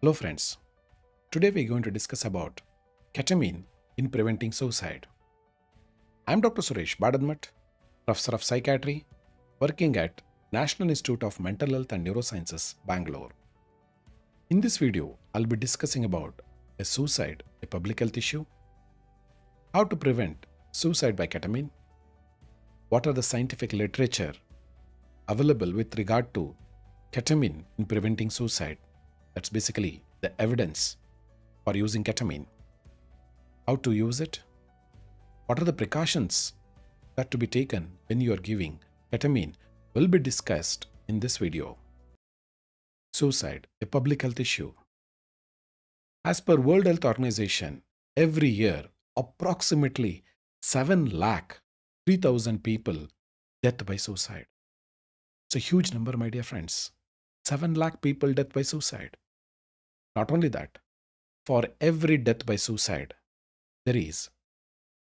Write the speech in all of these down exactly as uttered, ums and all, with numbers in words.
Hello friends, today we are going to discuss about ketamine in preventing suicide. I am Doctor Suresh Bada Math, Professor of Psychiatry, working at National Institute of Mental Health and Neurosciences, Bangalore. In this video, I will be discussing about a suicide, a public health issue, how to prevent suicide by ketamine, what are the scientific literature available with regard to ketamine in preventing suicide. That's basically the evidence for using ketamine. How to use it? What are the precautions that to be taken when you are giving ketamine will be discussed in this video. Suicide, a public health issue. As per World Health Organization, every year approximately seven lakh three thousand people death by suicide. It's a huge number, my dear friends. seven lakh people death by suicide. Not only that, for every death by suicide, there is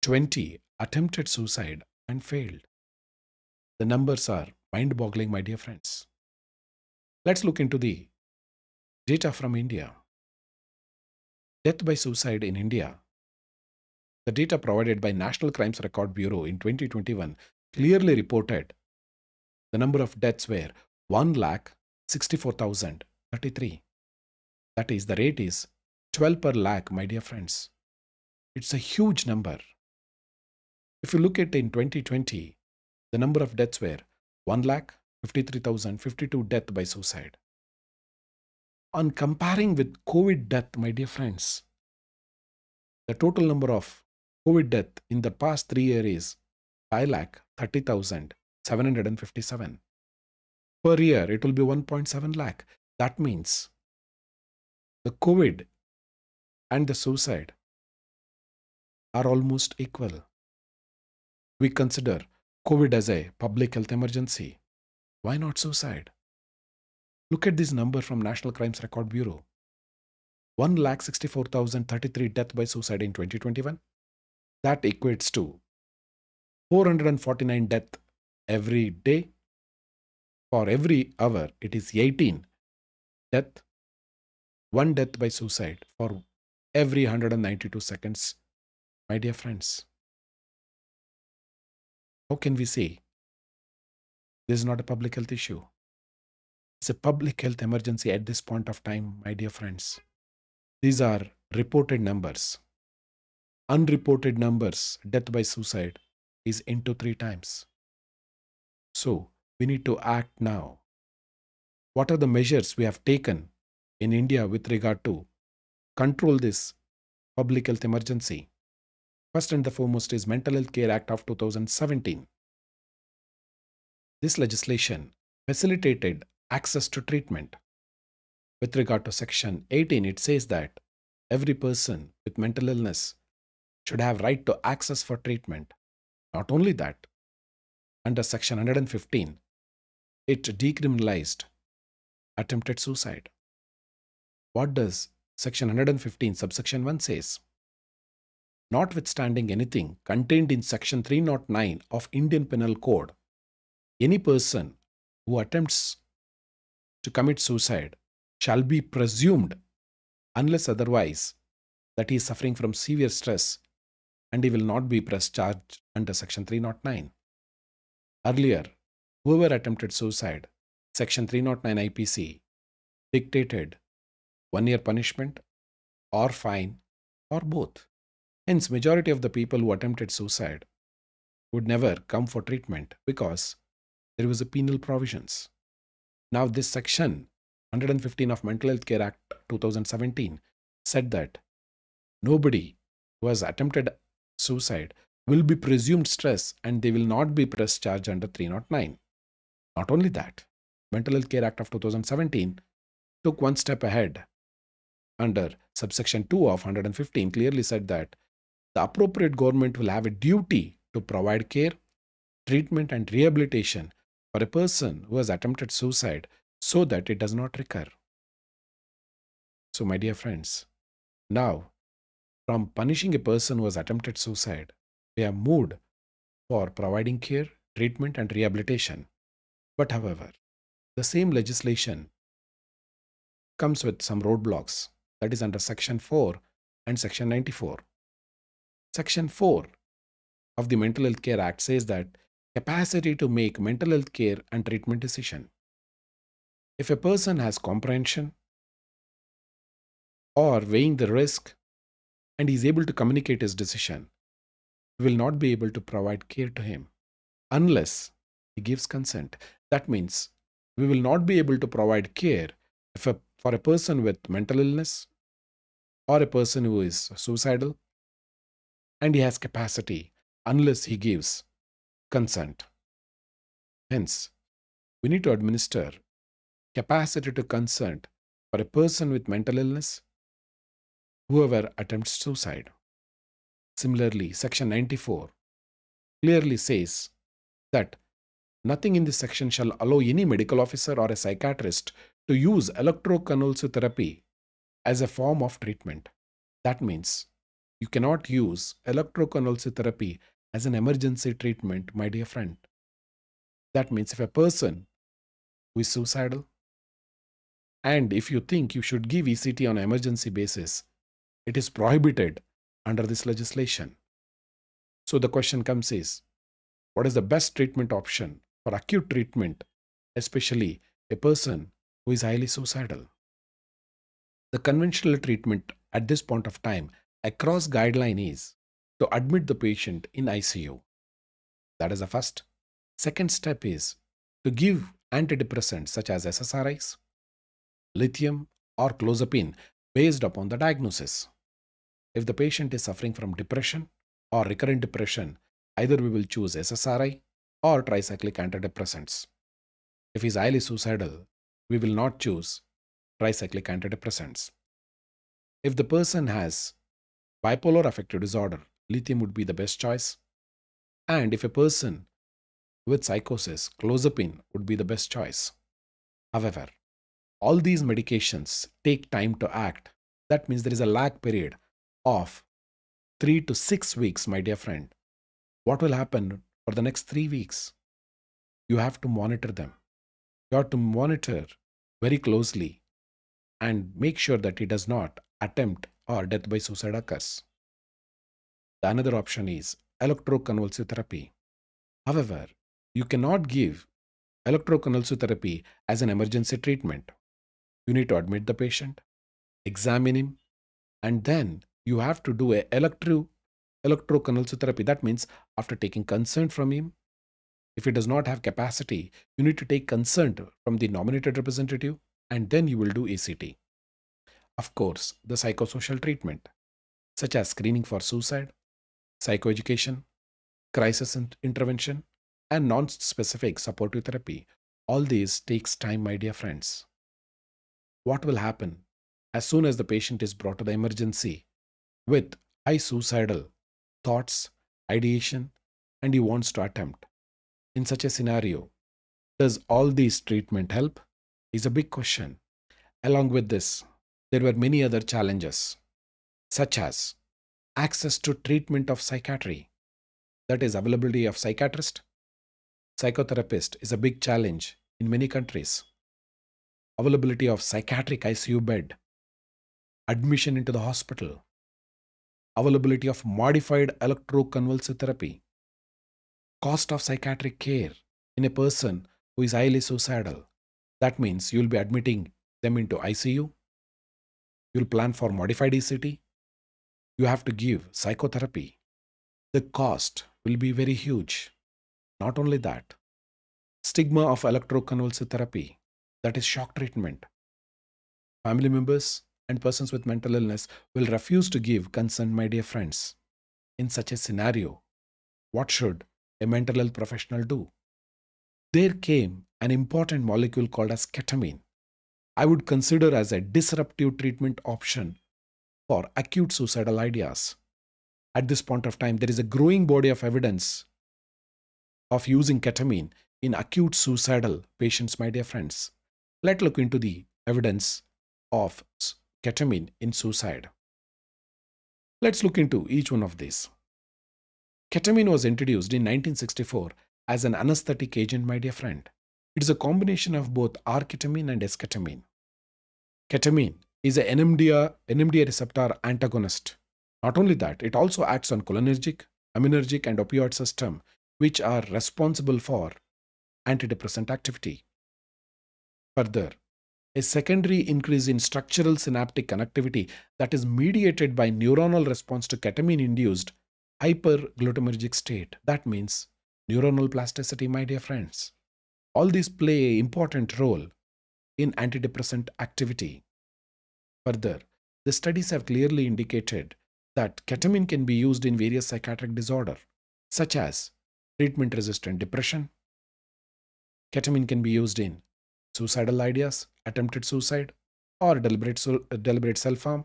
twenty attempted suicide and failed. The numbers are mind-boggling, my dear friends. Let's look into the data from India. Death by suicide in India. The data provided by National Crimes Record Bureau in twenty twenty-one clearly reported the number of deaths were one lakh sixty-four thousand thirty-three. That is, the rate is twelve per lakh, my dear friends. It's a huge number. If you look at in twenty twenty, the number of deaths were one lakh fifty-three thousand fifty-two deaths by suicide. On comparing with COVID death, my dear friends, the total number of COVID death in the past three years is five lakh thirty thousand seven hundred fifty-seven. Per year, it will be one point seven lakh. That means the COVID and the suicide are almost equal. We consider COVID as a public health emergency. Why not suicide? Look at this number from National Crimes Record Bureau. one lakh sixty-four thousand thirty-three deaths by suicide in twenty twenty-one. That equates to four hundred forty-nine deaths every day. For every hour, it is eighteen death, one death by suicide for every one hundred ninety-two seconds. My dear friends, how can we say this is not a public health issue? It's a public health emergency at this point of time, my dear friends. These are reported numbers. Unreported numbers, death by suicide is into three times. So, we need to act now. What are the measures we have taken in India with regard to control this public health emergency? First and the foremost is Mental Health Care Act of two thousand seventeen. This legislation facilitated access to treatment. With regard to Section eighteen, it says that every person with mental illness should have right to access for treatment. Not only that, under Section one hundred fifteen, it decriminalized attempted suicide. What does Section one hundred fifteen subsection one says? Notwithstanding anything contained in Section three oh nine of Indian Penal Code, any person who attempts to commit suicide shall be presumed, unless otherwise, that he is suffering from severe stress and he will not be discharged under Section three oh nine. Earlier, whoever attempted suicide, Section three oh nine I P C dictated one year punishment or fine or both. Hence, majority of the people who attempted suicide would never come for treatment because there was a penal provisions. Now, this Section one hundred fifteen of Mental Health Care Act two thousand seventeen said that nobody who has attempted suicide will be presumed stress and they will not be press charged under three oh nine. Not only that, Mental Health Care Act of two thousand seventeen took one step ahead. Under subsection two of one hundred fifteen clearly said that the appropriate government will have a duty to provide care, treatment and rehabilitation for a person who has attempted suicide so that it does not recur. So my dear friends, now from punishing a person who has attempted suicide, we have moved for providing care, treatment and rehabilitation. But however, the same legislation comes with some roadblocks, that is under Section four and Section ninety-four. Section four of the Mental Health Care Act says that capacity to make mental health care and treatment decision. If a person has comprehension or weighing the risk and is able to communicate his decision, we will not be able to provide care to him unless he gives consent. That means we will not be able to provide care if a, for a person with mental illness or a person who is suicidal and he has capacity unless he gives consent. Hence, we need to administer capacity to consent for a person with mental illness, whoever attempts suicide. Similarly, Section ninety-four clearly says that nothing in this section shall allow any medical officer or a psychiatrist to use electroconvulsive therapy as a form of treatment. That means you cannot use electroconvulsive therapy as an emergency treatment, my dear friend. That means if a person who is suicidal and if you think you should give E C T on an emergency basis, it is prohibited under this legislation. So the question comes is, what is the best treatment option for acute treatment, especially a person who is highly suicidal? The conventional treatment at this point of time across guideline is to admit the patient in I C U. That is the first. Second step is to give antidepressants such as S S R Is, lithium or clozapine based upon the diagnosis. If the patient is suffering from depression or recurrent depression, either we will choose S S R I or tricyclic antidepressants. If he is highly suicidal, we will not choose tricyclic antidepressants. If the person has bipolar affective disorder, lithium would be the best choice. And if a person with psychosis, clozapine would be the best choice. However, all these medications take time to act. That means there is a lag period of three to six weeks, my dear friend. What will happen for the next three weeks? You have to monitor them. You have to monitor very closely and make sure that he does not attempt or death by suicide occurs. The another option is electroconvulsive therapy. However, you cannot give electroconvulsive therapy as an emergency treatment. You need to admit the patient, examine him, and then you have to do a electro, electroconvulsive therapy. That means after taking consent from him, if he does not have capacity, you need to take consent from the nominated representative and then you will do E C T. Of course, the psychosocial treatment such as screening for suicide, psychoeducation, crisis intervention, and non-specific supportive therapy. All these takes time, my dear friends. What will happen as soon as the patient is brought to the emergency with high suicidal thoughts, ideation, and he wants to attempt? In such a scenario, does all these treatment help? Is a big question. Along with this, there were many other challenges, such as access to treatment of psychiatry. That is, availability of psychiatrist, psychotherapist is a big challenge in many countries. Availability of psychiatric I C U bed, admission into the hospital, availability of modified electroconvulsive therapy, cost of psychiatric care in a person who is highly suicidal. That means you will be admitting them into I C U, you will plan for modified E C T, you have to give psychotherapy. The cost will be very huge. Not only that, stigma of electroconvulsive therapy, that is shock treatment. Family members and persons with mental illness will refuse to give consent, my dear friends. In such a scenario, what should a mental health professional do? There came an important molecule called as ketamine. I would consider as a disruptive treatment option for acute suicidal ideas. At this point of time, there is a growing body of evidence of using ketamine in acute suicidal patients, my dear friends. Let's look into the evidence of ketamine in suicide. Let's look into each one of these. Ketamine was introduced in nineteen sixty-four as an anesthetic agent, my dear friend. It is a combination of both R-ketamine and esketamine. Ketamine is an N M D A, N M D A receptor antagonist. Not only that, it also acts on cholinergic, aminergic and opioid system, which are responsible for antidepressant activity. Further, a secondary increase in structural synaptic connectivity that is mediated by neuronal response to ketamine-induced hyperglutamatergic state. That means neuronal plasticity, my dear friends. All these play an important role in antidepressant activity. Further, the studies have clearly indicated that ketamine can be used in various psychiatric disorders, such as treatment-resistant depression. Ketamine can be used in suicidal ideas, attempted suicide, or deliberate, deliberate self-harm.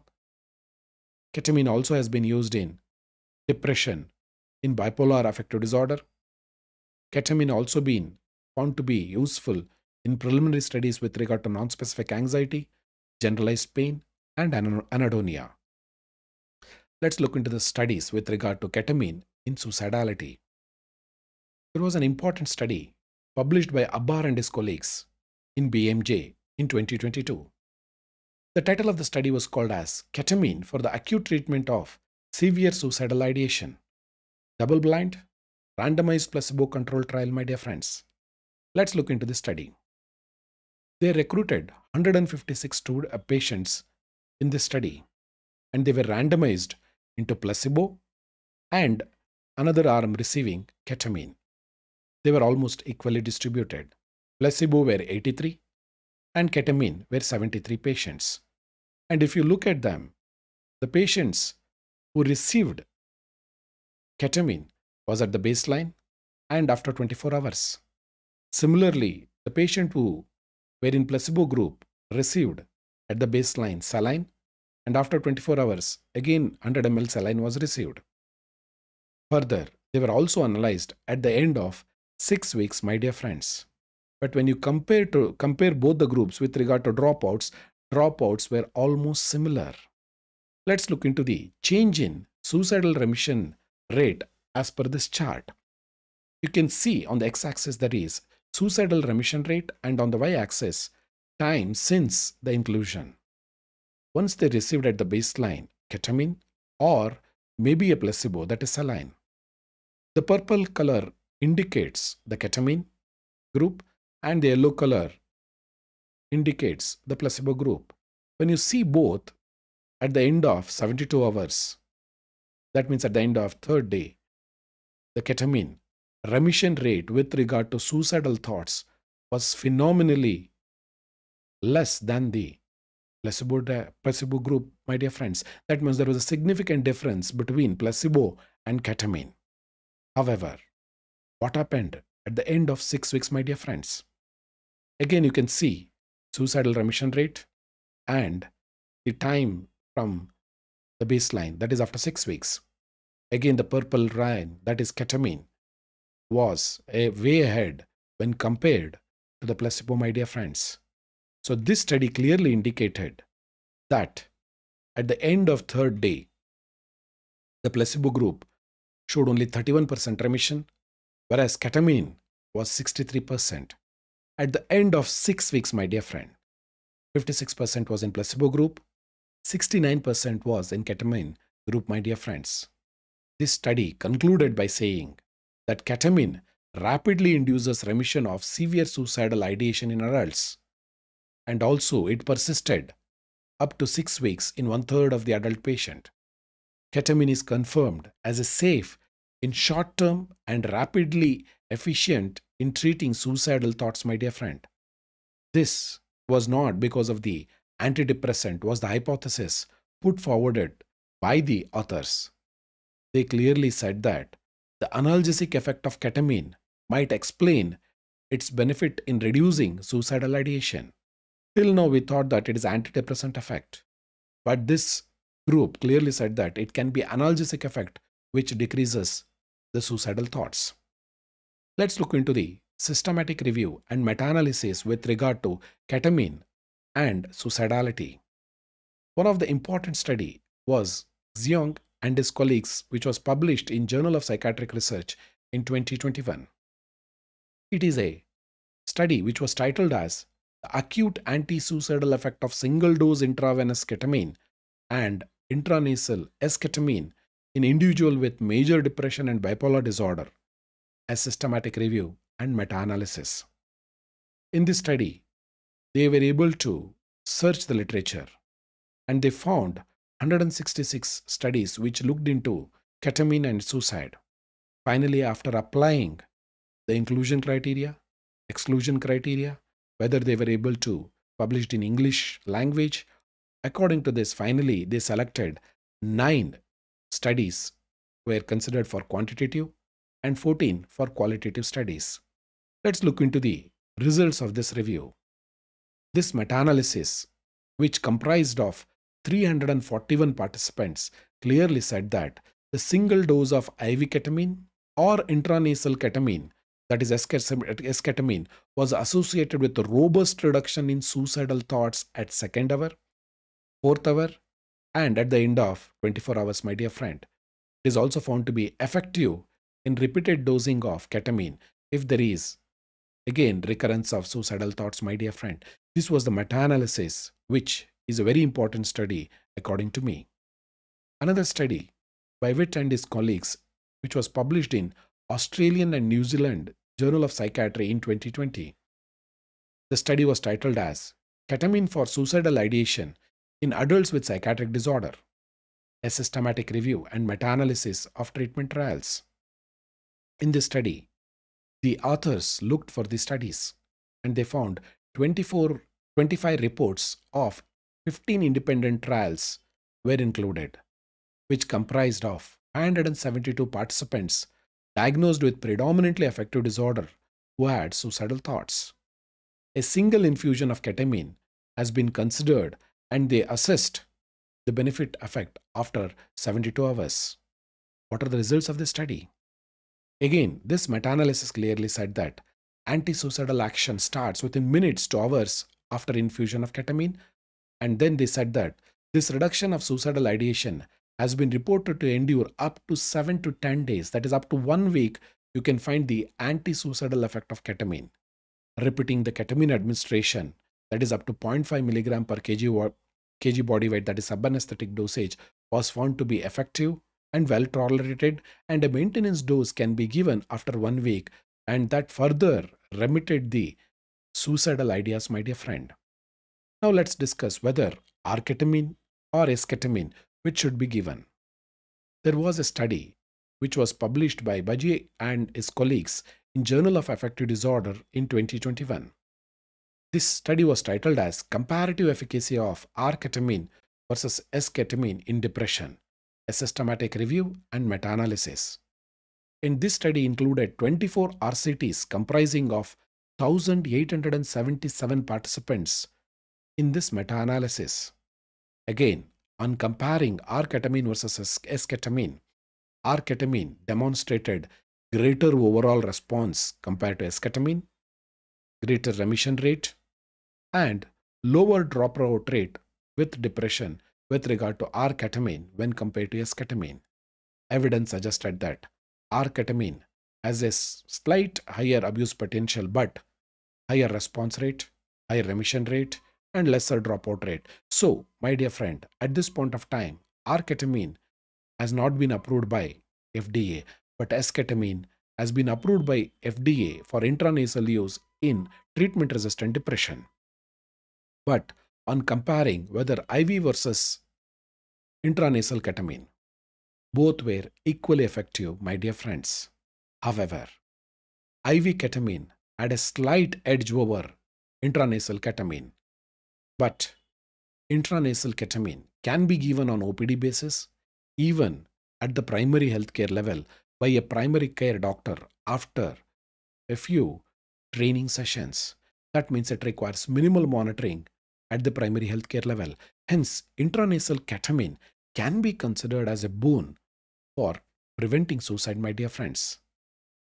Ketamine also has been used in depression, in bipolar affective disorder. Ketamine also been found to be useful in preliminary studies with regard to non-specific anxiety, generalized pain, and anhedonia. Let's look into the studies with regard to ketamine in suicidality. There was an important study published by Abbar and his colleagues in B M J in twenty twenty-two. The title of the study was called as Ketamine for the Acute Treatment of Severe Suicidal Ideation. Double-blind, randomized placebo-controlled trial, my dear friends. Let's look into this study. They recruited one hundred fifty-six patients in this study, and they were randomized into placebo and another arm receiving ketamine. They were almost equally distributed. Placebo were eighty-three and ketamine were seventy-three patients. And if you look at them, the patients who received ketamine was at the baseline and after twenty-four hours. Similarly, the patient who were in placebo group received at the baseline saline, and after twenty-four hours, again one hundred milliliters saline was received. Further, they were also analyzed at the end of six weeks, my dear friends. But when you compare, to, compare both the groups with regard to dropouts, dropouts were almost similar. Let's look into the change in suicidal remission rate as per this chart. You can see on the x-axis, that is suicidal remission rate, and on the y-axis, time since the inclusion. Once they received at the baseline ketamine or maybe a placebo, that is saline. The purple color indicates the ketamine group and the yellow color indicates the placebo group. When you see both at the end of seventy-two hours, that means at the end of third day, the ketamine remission rate with regard to suicidal thoughts was phenomenally less than the placebo, placebo group, my dear friends. That means there was a significant difference between placebo and ketamine. However, what happened at the end of six weeks, my dear friends? Again, you can see suicidal remission rate and the time from the baseline, that is after six weeks. Again, the purple line, that is ketamine, was a way ahead when compared to the placebo, my dear friends. So this study clearly indicated that at the end of third day, the placebo group showed only thirty-one percent remission, whereas ketamine was sixty-three percent. At the end of six weeks, my dear friend, fifty-six percent was in placebo group, sixty-nine percent was in ketamine group, my dear friends. This study concluded by saying that ketamine rapidly induces remission of severe suicidal ideation in adults. And also, it persisted up to six weeks in one-third of the adult patient. Ketamine is confirmed as a safe in short-term and rapidly efficient in treating suicidal thoughts, my dear friend. This was not because of the antidepressant, was the hypothesis put forwarded by the authors. They clearly said that the analgesic effect of ketamine might explain its benefit in reducing suicidal ideation. Till now, we thought that it is antidepressant effect. But this group clearly said that it can be analgesic effect which decreases the suicidal thoughts. Let's look into the systematic review and meta-analysis with regard to ketamine and suicidality. One of the important study was Xiong and his colleagues, which was published in Journal of Psychiatric Research in twenty twenty-one. It is a study which was titled as the acute anti-suicidal effect of single-dose intravenous ketamine and intranasal esketamine in individuals with major depression and bipolar disorder, a systematic review and meta-analysis. In this study, they were able to search the literature and they found one hundred sixty-six studies which looked into ketamine and suicide. Finally, after applying the inclusion criteria, exclusion criteria, whether they were able to publish in English language, according to this, finally, they selected nine studies were considered for quantitative and fourteen for qualitative studies. Let's look into the results of this review. This meta-analysis, which comprised of three hundred forty-one participants, clearly said that the single dose of I V ketamine or intranasal ketamine, that is esketamine, was associated with robust reduction in suicidal thoughts at second hour, fourth hour, and at the end of twenty-four hours, my dear friend. It is also found to be effective in repeated dosing of ketamine if there is, again, recurrence of suicidal thoughts, my dear friend. This was the meta-analysis, which is a very important study, according to me. Another study by Witt and his colleagues, which was published in Australian and New Zealand Journal of Psychiatry in twenty twenty. The study was titled as Ketamine for Suicidal Ideation in Adults with Psychiatric Disorder, a Systematic Review and Meta-Analysis of Treatment Trials. In this study, the authors looked for the studies and they found twenty-four, twenty-five reports of fifteen independent trials were included, which comprised of one hundred seventy-two participants diagnosed with predominantly affective disorder who had suicidal thoughts. A single infusion of ketamine has been considered and they assessed the benefit effect after seventy-two hours. What are the results of this study? Again, this meta-analysis clearly said that anti-suicidal action starts within minutes to hours after infusion of ketamine, and then they said that this reduction of suicidal ideation has been reported to endure up to seven to ten days, that is up to one week, you can find the anti-suicidal effect of ketamine. Repeating the ketamine administration, that is up to zero point five milligram per kg body weight, that is sub-anesthetic dosage, was found to be effective and well tolerated, and a maintenance dose can be given after one week, and that further remitted the suicidal ideas, my dear friend. Now let's discuss whether R-ketamine or esketamine, which should be given. There was a study which was published by Bajaj and his colleagues in Journal of Affective Disorder in twenty twenty-one. This study was titled as Comparative Efficacy of R-ketamine versus esketamine in Depression, a Systematic Review and Meta-Analysis. In this study included twenty-four R C Ts comprising of one thousand eight hundred seventy-seven participants in this meta-analysis. Again, on comparing R-ketamine versus esketamine, R-ketamine demonstrated greater overall response compared to esketamine, greater remission rate, and lower dropout rate with depression with regard to R-ketamine when compared to esketamine. Evidence suggested that R-ketamine has a slight higher abuse potential, but higher response rate, higher remission rate, and lesser dropout rate. So, my dear friend, at this point of time, R-ketamine has not been approved by F D A, but esketamine has been approved by F D A for intranasal use in treatment-resistant depression. But on comparing whether I V versus intranasal ketamine, both were equally effective, my dear friends. However, I V ketamine had a slight edge over intranasal ketamine. But intranasal ketamine can be given on O P D basis, even at the primary healthcare level by a primary care doctor after a few training sessions. That means it requires minimal monitoring at the primary healthcare level. Hence, intranasal ketamine can be considered as a boon for preventing suicide, my dear friends.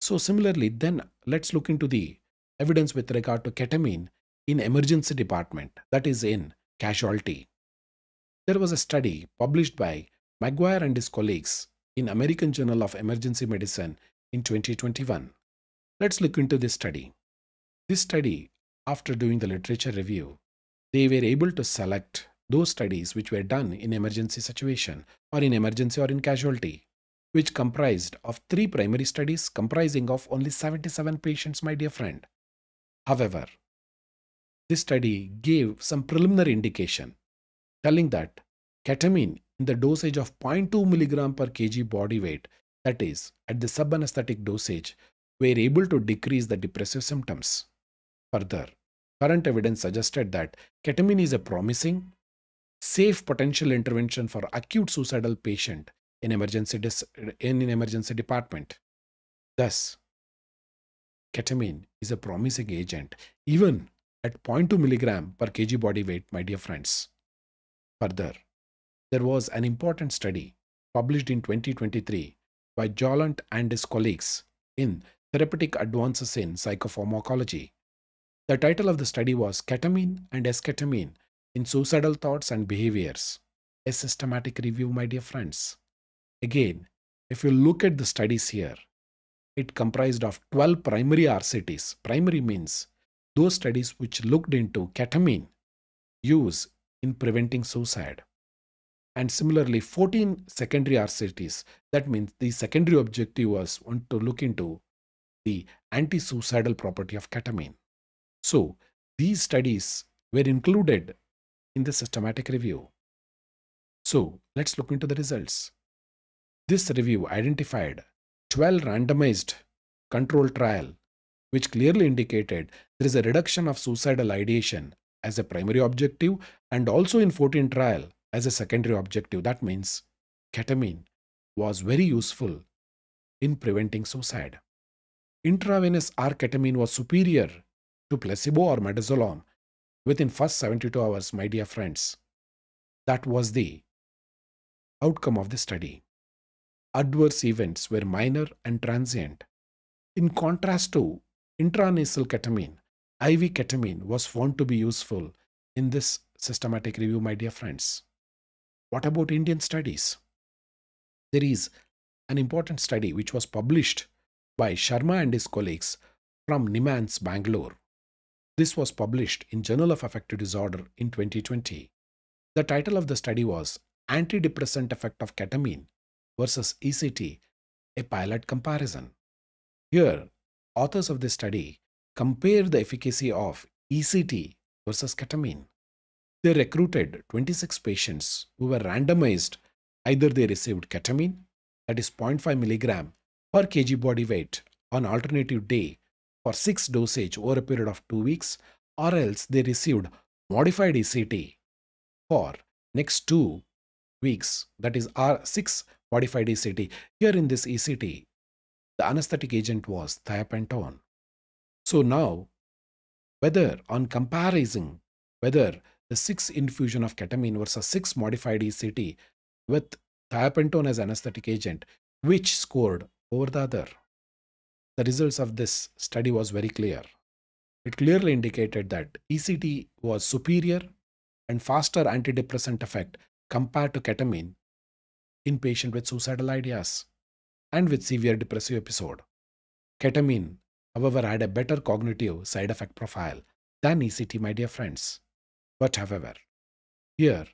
So similarly, then let's look into the evidence with regard to ketamine in emergency department, that is in casualty. There was a study published by Maguire and his colleagues in American Journal of Emergency Medicine in twenty twenty-one. Let's look into this study. This study after doing the literature review, they were able to select those studies which were done in emergency situation or in emergency or in casualty, which comprised of three primary studies comprising of only seventy-seven patients, my dear friend. However, this study gave some preliminary indication telling that ketamine in the dosage of zero point two milligrams per kilogram body weight, that is, at the sub-anesthetic dosage, were able to decrease the depressive symptoms. Further, current evidence suggested that ketamine is a promising, safe potential intervention for acute suicidal patient in emergency in an emergency department. Thus, ketamine is a promising agent even at zero point two milligrams per kilogram body weight, my dear friends. Further, there was an important study published in twenty twenty-three by Jollant and his colleagues in Therapeutic Advances in Psychopharmacology. The title of the study was Ketamine and Esketamine in Suicidal Thoughts and Behaviors, a systematic review, my dear friends. Again, if you look at the studies here, it comprised of twelve primary R C Ts. Primary means those studies which looked into ketamine use in preventing suicide. And similarly, fourteen secondary R C Ts. That means the secondary objective was want to look into the anti-suicidal property of ketamine. So, these studies were included in the systematic review. So, let's look into the results. This review identified twelve randomized controlled trials which clearly indicated there is a reduction of suicidal ideation as a primary objective and also in fourteen trial as a secondary objective. That means ketamine was very useful in preventing suicide. Intravenous R-ketamine was superior to placebo or midazolam within first seventy-two hours, my dear friends. That was the outcome of the study. Adverse events were minor and transient. In contrast to intranasal ketamine, I V ketamine was found to be useful in this systematic review, my dear friends. What about Indian studies? There is an important study which was published by Sharma and his colleagues from Niman's, Bangalore. This was published in Journal of Affective Disorder in twenty twenty. The title of the study was Antidepressant Effect of Ketamine versus E C T, a Pilot Comparison. Here, authors of this study compare the efficacy of E C T versus ketamine. They recruited twenty-six patients who were randomized. Either they received ketamine, that is zero point five milligrams per kilogram body weight on alternative day for six dosage over a period of two weeks, or else they received modified E C T for next two weeks, that is R six modified E C T. Here in this E C T, the anesthetic agent was thiopentone. So now, whether on comparing whether the six infusion of ketamine versus six modified E C T with thiopentone as anesthetic agent, which scored over the other? The results of this study was very clear. It clearly indicated that E C T was superior and faster antidepressant effect compared to ketamine in patients with suicidal ideas and with severe depressive episode. Ketamine, however, had a better cognitive side effect profile than E C T, my dear friends. But however, here,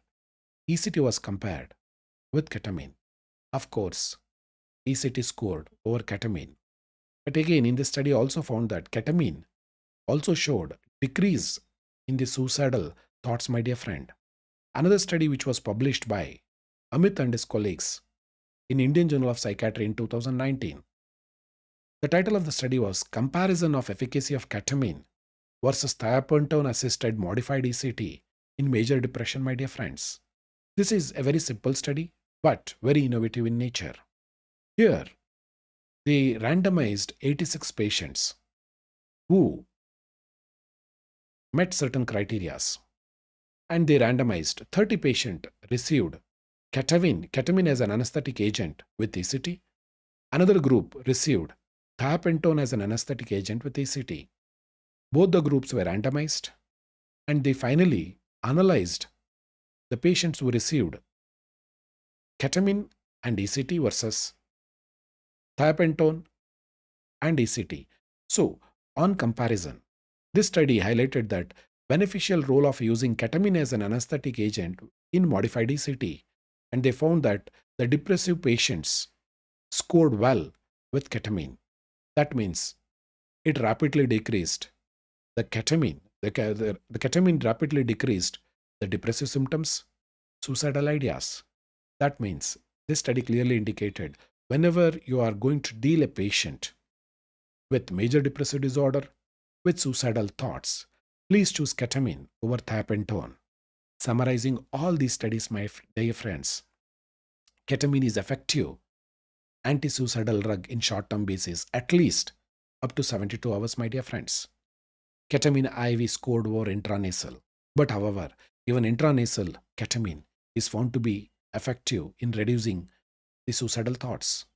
E C T was compared with ketamine. Of course, E C T scored over ketamine. But again, in this study also found that ketamine also showed decrease in the suicidal thoughts, my dear friend. Another study which was published by Amit and his colleagues in Indian Journal of Psychiatry in two thousand nineteen. The title of the study was Comparison of Efficacy of Ketamine versus Thiopentone-Assisted Modified E C T in Major Depression, my dear friends. This is a very simple study, but very innovative in nature. Here, they randomized eighty-six patients who met certain criteria, and they randomized thirty patients received ketamine, ketamine as an anesthetic agent with E C T. Another group received thiopentone as an anesthetic agent with E C T. Both the groups were randomized, and they finally analyzed the patients who received ketamine and E C T versus thiopentone and E C T. So, on comparison, This study highlighted that beneficial role of using ketamine as an anesthetic agent in modified E C T, and they found that the depressive patients scored well with ketamine. That means it rapidly decreased the ketamine. The, the, the ketamine rapidly decreased the depressive symptoms, suicidal ideas. That means this study clearly indicated whenever you are going to deal a patient with major depressive disorder, with suicidal thoughts, please choose ketamine over thiopentone. Summarizing all these studies, my dear friends, ketamine is effective anti-suicidal drug in short-term basis, at least up to seventy-two hours, my dear friends. Ketamine I V scored over intranasal. But however, even intranasal ketamine is found to be effective in reducing the suicidal thoughts.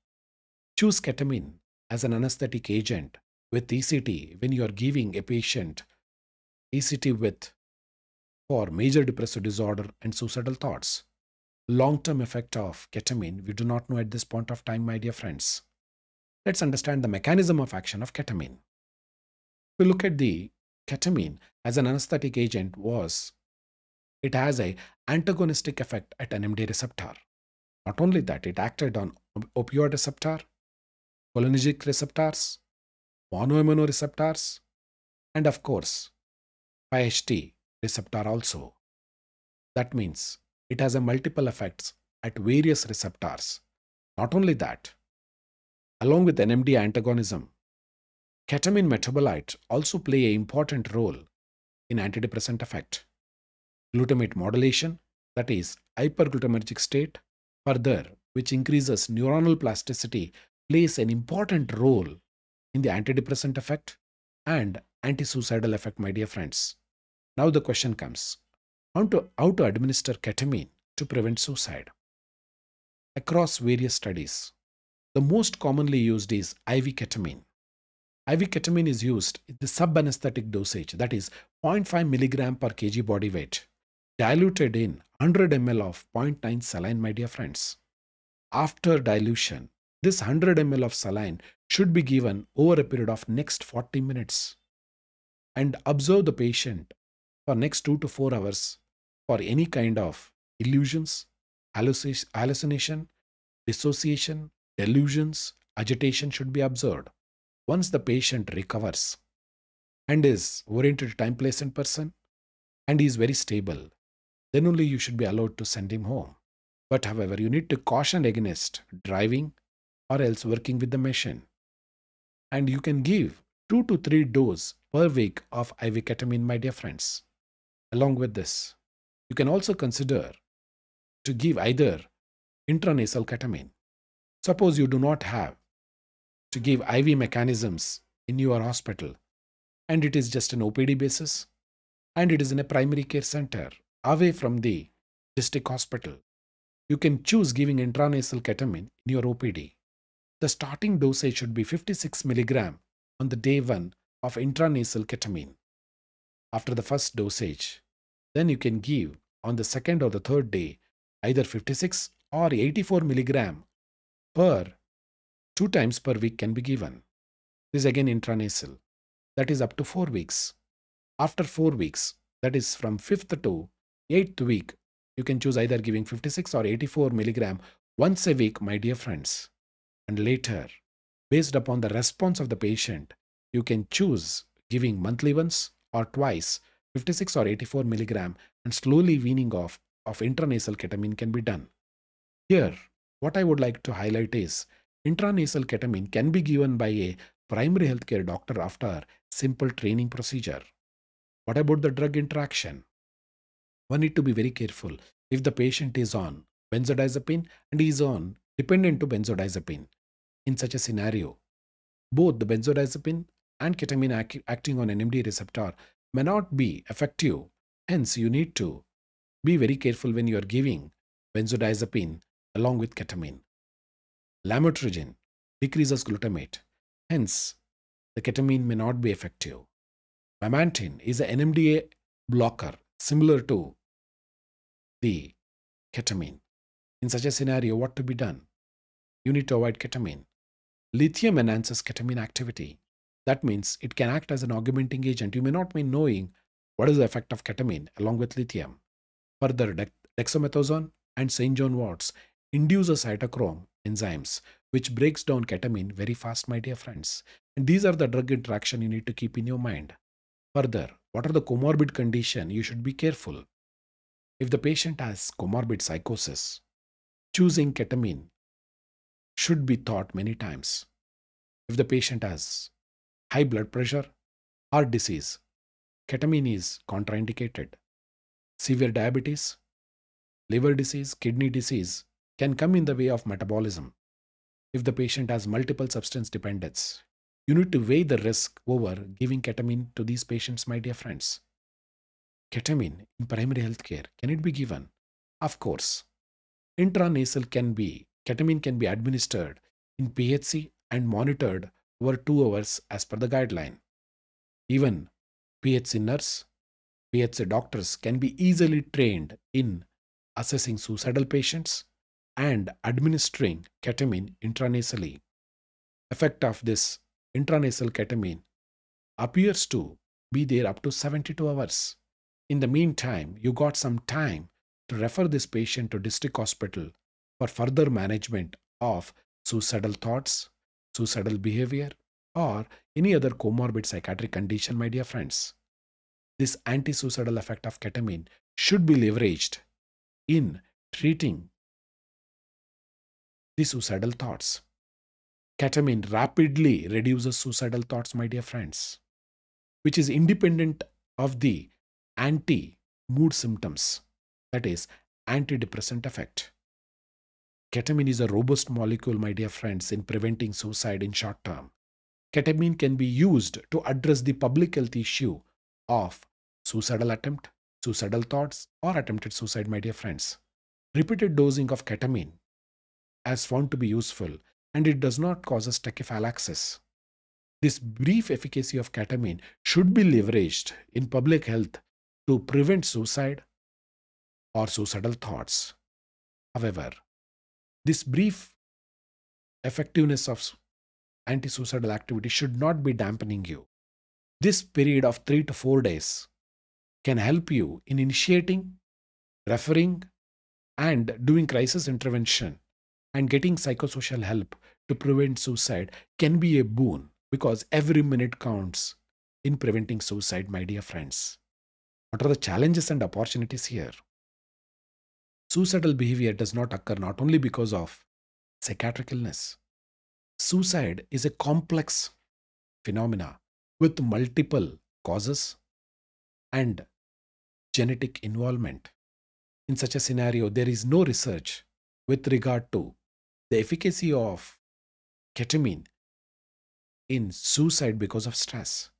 Choose ketamine as an anesthetic agent with E C T when you are giving a patient E C T with for major depressive disorder and suicidal thoughts. Long-term effect of ketamine, we do not know at this point of time, my dear friends. Let's understand the mechanism of action of ketamine. If you look at the ketamine as an anesthetic agent, was it has an antagonistic effect at N M D A receptor. Not only that, it acted on opioid receptor, cholinergic receptors, monoaminoreceptors, and of course, five H T receptor also. That means it has a multiple effects at various receptors. Not only that, along with N M D A antagonism, ketamine metabolites also play an important role in antidepressant effect. Glutamate modulation, that is hyperglutamatergic state, further which increases neuronal plasticity, plays an important role in the antidepressant effect and anti-suicidal effect, my dear friends. Now the question comes, how to, how to administer ketamine to prevent suicide? Across various studies, the most commonly used is I V ketamine. I V ketamine is used in the sub-anesthetic dosage, that is zero point five milligram per kilogram body weight, diluted in one hundred milliliters of zero point nine saline, my dear friends. After dilution, this one hundred milliliters of saline should be given over a period of next forty minutes and observe the patient for next two to four hours for any kind of illusions, hallucination, dissociation, delusions, agitation should be observed. Once the patient recovers and is oriented to time, place and person and is very stable, then only you should be allowed to send him home. But however, you need to caution against driving or else working with the machine. And you can give two to three doses per week of I V ketamine, my dear friends. Along with this, you can also consider to give either intranasal ketamine. Suppose you do not have to give I V mechanisms in your hospital and it is just an O P D basis and it is in a primary care center away from the district hospital, you can choose giving intranasal ketamine in your O P D. The starting dosage should be fifty-six milligrams on the day one of intranasal ketamine. After the first dosage, then you can give on the second or the third day either fifty-six or eighty-four milligrams per two times per week can be given. This is again intranasal. That is up to four weeks. After four weeks, that is from fifth to eighth week, you can choose either giving fifty-six or eighty-four milligrams once a week, my dear friends. And later, based upon the response of the patient, you can choose giving monthly once or twice, fifty-six or eighty-four milligrams, and slowly weaning off of intranasal ketamine can be done. Here, what I would like to highlight is intranasal ketamine can be given by a primary healthcare doctor after simple training procedure. What about the drug interaction? One need to be very careful if the patient is on benzodiazepine and is on dependent to benzodiazepine. In such a scenario, both the benzodiazepine and ketamine act acting on N M D A receptor may not be effective. Hence, you need to be very careful when you are giving benzodiazepine along with ketamine. Lamotrigine decreases glutamate. Hence, the ketamine may not be effective. Memantine is an N M D A blocker similar to the ketamine. In such a scenario, what to be done? You need to avoid ketamine. Lithium enhances ketamine activity. That means it can act as an augmenting agent. You may not be knowing what is the effect of ketamine along with lithium. Further, dexamethasone and Saint John Watts induce a cytochrome enzymes which breaks down ketamine very fast, my dear friends. And these are the drug interaction you need to keep in your mind. Further, what are the comorbid conditions? You should be careful. If the patient has comorbid psychosis, choosing ketamine should be thought many times. If the patient has high blood pressure, heart disease, ketamine is contraindicated. Severe diabetes, liver disease, kidney disease can come in the way of metabolism. If the patient has multiple substance dependence, you need to weigh the risk over giving ketamine to these patients, my dear friends. Ketamine in primary healthcare, can it be given? Of course. Intranasal can be, ketamine can be administered in P H C and monitored over two hours as per the guideline. Even P H C nurse, P H C doctors can be easily trained in assessing suicidal patients and administering ketamine intranasally. Effect of this intranasal ketamine appears to be there up to seventy-two hours. In the meantime, you got some time to refer this patient to district hospital for further management of suicidal thoughts, suicidal behavior, or any other comorbid psychiatric condition, my dear friends. This anti-suicidal effect of ketamine should be leveraged in treating the suicidal thoughts. Ketamine rapidly reduces suicidal thoughts, my dear friends, which is independent of the anti-mood symptoms, that is, antidepressant effect. Ketamine is a robust molecule, my dear friends, in preventing suicide in short term. Ketamine can be used to address the public health issue of suicidal attempt, suicidal thoughts, or attempted suicide, my dear friends. Repeated dosing of ketamine as found to be useful, and it does not cause tachyphylaxis. This brief efficacy of ketamine should be leveraged in public health to prevent suicide or suicidal thoughts. However, this brief effectiveness of anti-suicidal activity should not be dampening you. This period of three to four days can help you in initiating, referring, and doing crisis intervention, and getting psychosocial help to prevent suicide can be a boon, because every minute counts in preventing suicide, my dear friends. What are the challenges and opportunities here? Suicidal behavior does not occur not only because of psychiatric illness. Suicide is a complex phenomena with multiple causes and genetic involvement. In such a scenario, there is no research with regard to the efficacy of ketamine in suicide because of stress.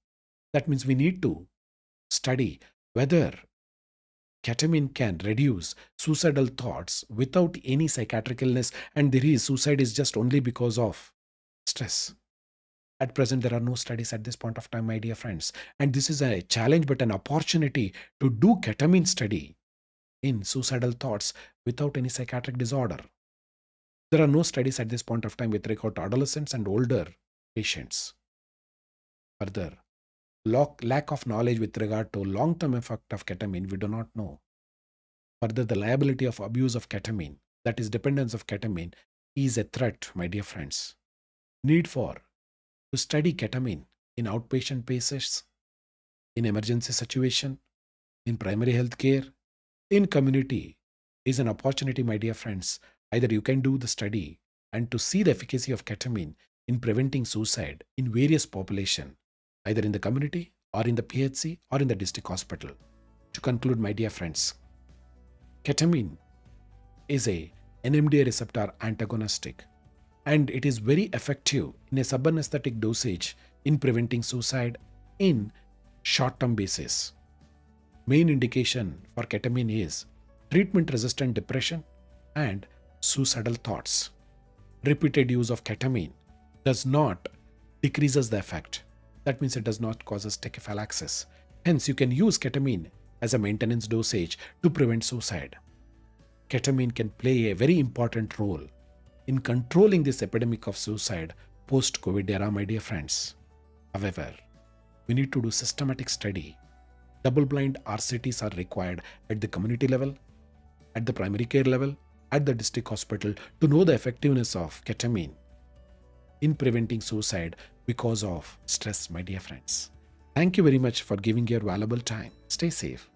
That means we need to study whether ketamine can reduce suicidal thoughts without any psychiatric illness, and there is suicide is just only because of stress. At present, there are no studies at this point of time, my dear friends, and this is a challenge but an opportunity to do ketamine study in suicidal thoughts without any psychiatric disorder. There are no studies at this point of time with regard to adolescents and older patients. Further, lack of knowledge with regard to long-term effect of ketamine, we do not know. Further, the liability of abuse of ketamine, that is dependence of ketamine, is a threat, my dear friends. Need for to study ketamine in outpatient patients, in emergency situation, in primary health care, in community is an opportunity, my dear friends. Either you can do the study and to see the efficacy of ketamine in preventing suicide in various population, either in the community or in the P H C or in the district hospital. To conclude, my dear friends, ketamine is a N M D A receptor antagonistic, and it is very effective in a subanesthetic dosage in preventing suicide in short-term basis. Main indication for ketamine is treatment-resistant depression and suicidal thoughts. Repeated use of ketamine does not decreases the effect. That means it does not cause tachyphylaxis. Hence, you can use ketamine as a maintenance dosage to prevent suicide. Ketamine can play a very important role in controlling this epidemic of suicide post-COVID era, my dear friends. However, we need to do systematic study. Double-blind R C Ts are required at the community level, at the primary care level, at the district hospital to know the effectiveness of ketamine in preventing suicide because of stress, my dear friends. Thank you very much for giving your valuable time. Stay safe.